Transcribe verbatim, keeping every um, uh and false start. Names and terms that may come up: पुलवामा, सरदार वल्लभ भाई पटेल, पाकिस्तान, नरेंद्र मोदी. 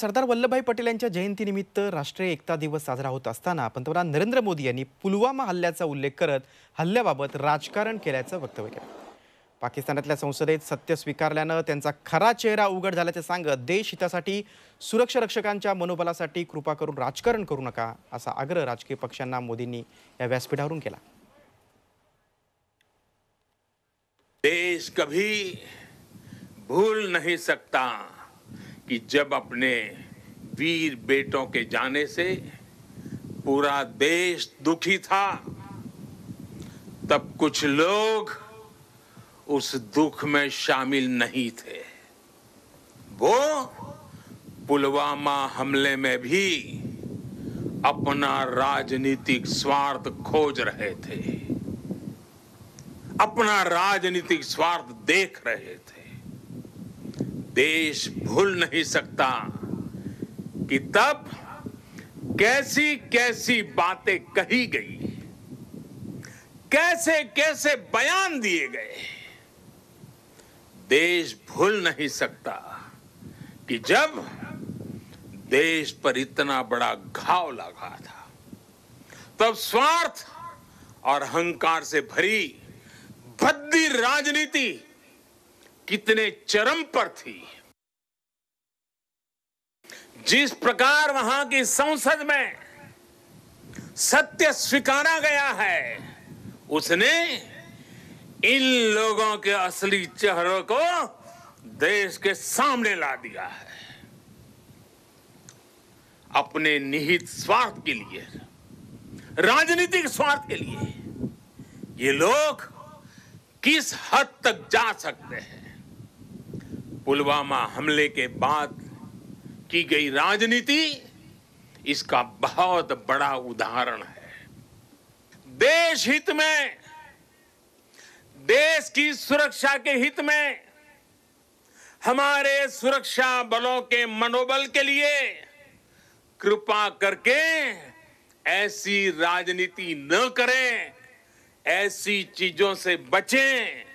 सरदार वल्लभ भाई पटेल यांच्या जयंतीनिमित्त राष्ट्रीय एकता दिवस साजरा होत असताना पंतप्रधान नरेंद्र मोदी यांनी पुलवामा हल्ल्याचा उल्लेख करत हल्ल्याबाबत राजकारण केल्याचं वक्तव्य केलं। पाकिस्तानातल्या संसदेत सत्य स्वीकारल्यानं त्यांचा खरा चेहरा उघड झाल्याचं सांगत देश हितासाठी सुरक्षा रक्षकांच्या मनोबलासाठी कृपा करून राजकारण करू नका असा आग्रह राजकीय पक्षांना मोदींनी या व्यासपीठावरून केला। देश कभी भूल नहीं सकता कि जब अपने वीर बेटों के जाने से पूरा देश दुखी था, तब कुछ लोग उस दुख में शामिल नहीं थे। वो पुलवामा हमले में भी अपना राजनीतिक स्वार्थ खोज रहे थे, अपना राजनीतिक स्वार्थ देख रहे थे। देश भूल नहीं सकता कि तब कैसी कैसी बातें कही गई, कैसे कैसे बयान दिए गए। देश भूल नहीं सकता कि जब देश पर इतना बड़ा घाव लगा था, तब स्वार्थ और अहंकार से भरी भद्दी राजनीति कितने चरम पर थी। जिस प्रकार वहां की संसद में सत्य स्वीकारा गया है, उसने इन लोगों के असली चेहरों को देश के सामने ला दिया है। अपने निहित स्वार्थ के लिए, राजनीतिक स्वार्थ के लिए ये लोग किस हद तक जा सकते हैं। पुलवामा हमले के बाद की गई राजनीति इसका बहुत बड़ा उदाहरण है। देश हित में, देश की सुरक्षा के हित में, हमारे सुरक्षा बलों के मनोबल के लिए कृपा करके ऐसी राजनीति न करें, ऐसी चीजों से बचें।